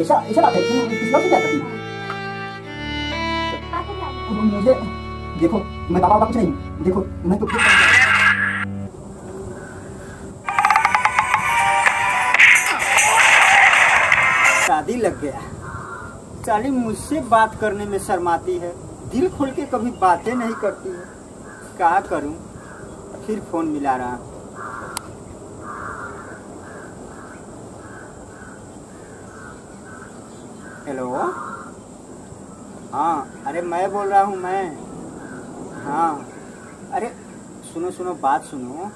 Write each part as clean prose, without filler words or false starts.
ऐसा बात है कि किस से क्या करती है मुझे। देखो मैं बाबा कुछ नहीं, देखो मैं तो शादी लग गया। साली मुझसे बात करने में शर्माती है, दिल खोल के कभी बातें नहीं करती है। क्या करूं, फिर फोन मिला रहा। हेलो, हाँ, अरे मैं बोल रहा हूँ मैं। हाँ, अरे सुनो सुनो, बात सुनो,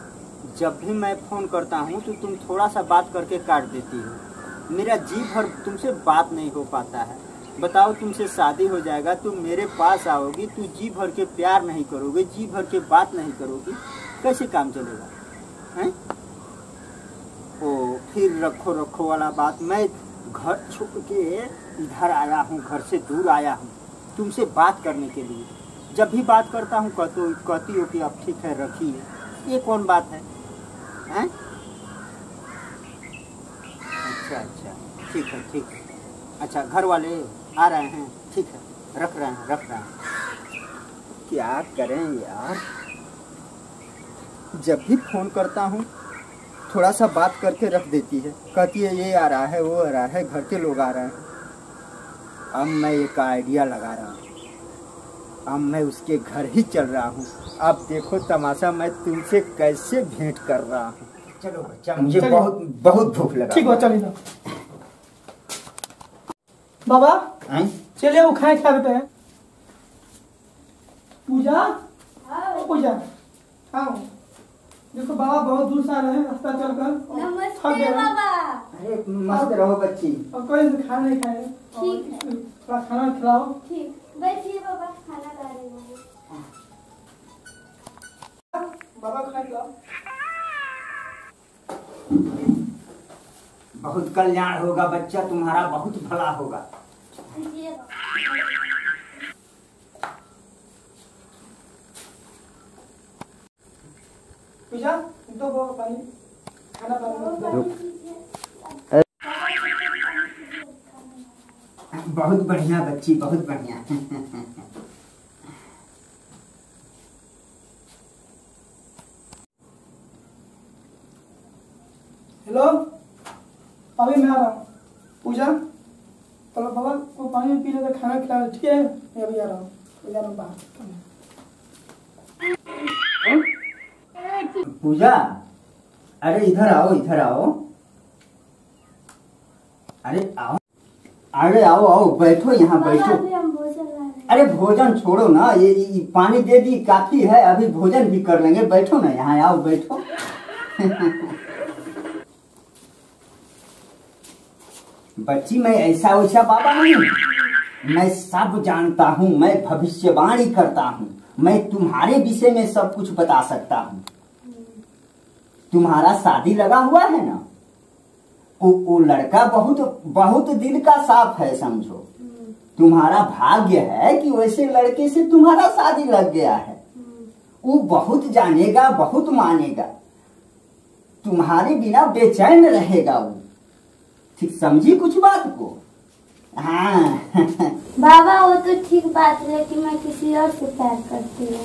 जब भी मैं फ़ोन करता हूँ तो तुम थोड़ा सा बात करके काट देती हो। मेरा जी भर तुमसे बात नहीं हो पाता है। बताओ, तुमसे शादी हो जाएगा, तुम मेरे पास आओगी, तू जी भर के प्यार नहीं करोगे, जी भर के बात नहीं करोगी, कैसे काम चलेगा हैं? ओ फिर रखो रखो वाला बात। मैं घर छुप के इधर आया हूँ, घर से दूर आया हूँ तुमसे बात करने के लिए। जब भी बात करता हूँ कहती हो कि अब ठीक है रखिए। ये कौन बात है हैं? अच्छा अच्छा, ठीक है ठीक है। अच्छा, घर वाले आ रहे हैं, ठीक है, रख रहे हैं रख रहे हैं। क्या करें यार, जब भी फ़ोन करता हूँ थोड़ा सा बात करके रख देती है। कहती है ये आ रहा है, वो आ रहा है, घर के लोग आ रहे हैं। अब मैं एक आइडिया लगा रहा हूँ, अब मैं उसके घर ही चल रहा हूँ। अब देखो तमाशा, मैं तुमसे कैसे भेंट कर रहा हूँ। चलो बच्चा, मुझे बहुत बहुत भूख लगा। ठीक है, चलिए बाबा, चलिए वो खाए खाते हैं। पूजा, पूजा आओ। देखो बाबा बहुत दूर से आ रहे हैं, रास्ता चलकर। नमस्ते बाबा। अरे मस्त रहो बच्ची। और कोई खाना नहीं खाए, ठीक है, थोड़ा खाना खिलाओ। ठीक, बैठिए बाबा, खाना ला रहे हैं। बाबा खाना खिलाओ। बहुत कल्याण होगा बच्चा तुम्हारा, बहुत भला होगा। पूजा तो वो पानी खाना बना। बहुत बढ़िया बच्ची, बहुत बढ़िया। हेलो, अभी मैं आ रहा हूँ। पूजा चलो बाबा को पानी पी लेते, खाना खिला ले, ठीक है? मैं अभी आ रहा हूँ, जा रहा हूँ बाहर। पूजा, अरे इधर आओ, इधर आओ, अरे आओ, अरे आओ आओ, बैठो यहाँ बैठो। अरे भोजन छोड़ो ना, ये पानी दे दी काफी है, अभी भोजन भी कर लेंगे। बैठो ना यहाँ, आओ बैठो। बच्ची मैं ऐसा वैसा बाबा नहीं, मैं सब जानता हूँ, मैं भविष्यवाणी करता हूँ, मैं तुम्हारे विषय में सब कुछ बता सकता हूँ। तुम्हारा शादी लगा हुआ है ना, वो लड़का बहुत बहुत दिल का साफ है, समझो। तुम्हारा भाग्य है कि वैसे लड़के से तुम्हारा शादी लग गया है। वो बहुत जानेगा, बहुत मानेगा, तुम्हारे बिना बेचैन रहेगा वो, ठीक समझी कुछ बात को? हाँ। बाबा वो तो ठीक बात है कि मैं किसी और से प्यार करती हूँ।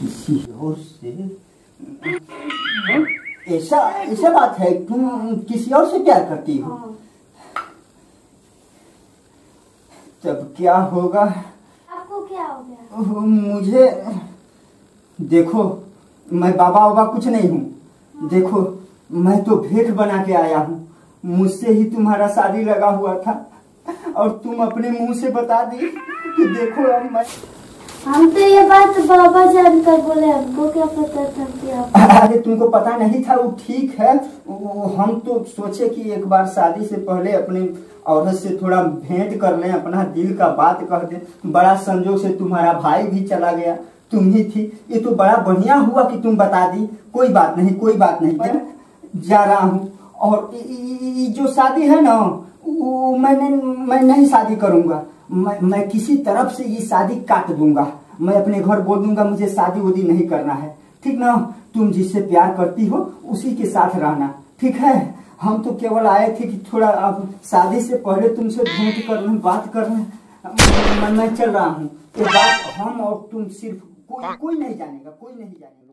किसी और से? ऐसा ऐसा बात है, तुम किसी और से प्यार करती हो? तब क्या होगा? आपको क्या हो गया? मुझे देखो, मैं बाबा बाबा कुछ नहीं हूँ। देखो मैं तो भेंट बना के आया हूँ, मुझसे ही तुम्हारा शादी लगा हुआ था, और तुम अपने मुंह से बता दी कि देखो अब मैं। हम तो ये बात बाबा जानकर बोले, हमको क्या पता था कि आप। अरे तुमको पता नहीं था, वो ठीक है, वो हम तो सोचे कि एक बार शादी से पहले अपने औरत से थोड़ा भेंट कर लें, अपना दिल का बात कह दें। बड़ा संजोग से तुम्हारा भाई भी चला गया, तुम ही थी, ये तो बड़ा बढ़िया हुआ कि तुम बता दी। कोई बात नहीं, कोई बात नहीं, जा रहा हूँ। और जो शादी है ना, वो मैं नहीं शादी करूँगा। मैं किसी तरफ से ये शादी काट दूंगा। मैं अपने घर बोल दूंगा मुझे शादी वादी नहीं करना है, ठीक ना? तुम जिससे प्यार करती हो उसी के साथ रहना, ठीक है? हम तो केवल आए थे कि थोड़ा अब शादी से पहले तुमसे भेंट करना बात करना मन में चल रहा हूँ। ये बात हम और तुम सिर्फ कोई नहीं जानेगा, कोई नहीं जानेगा।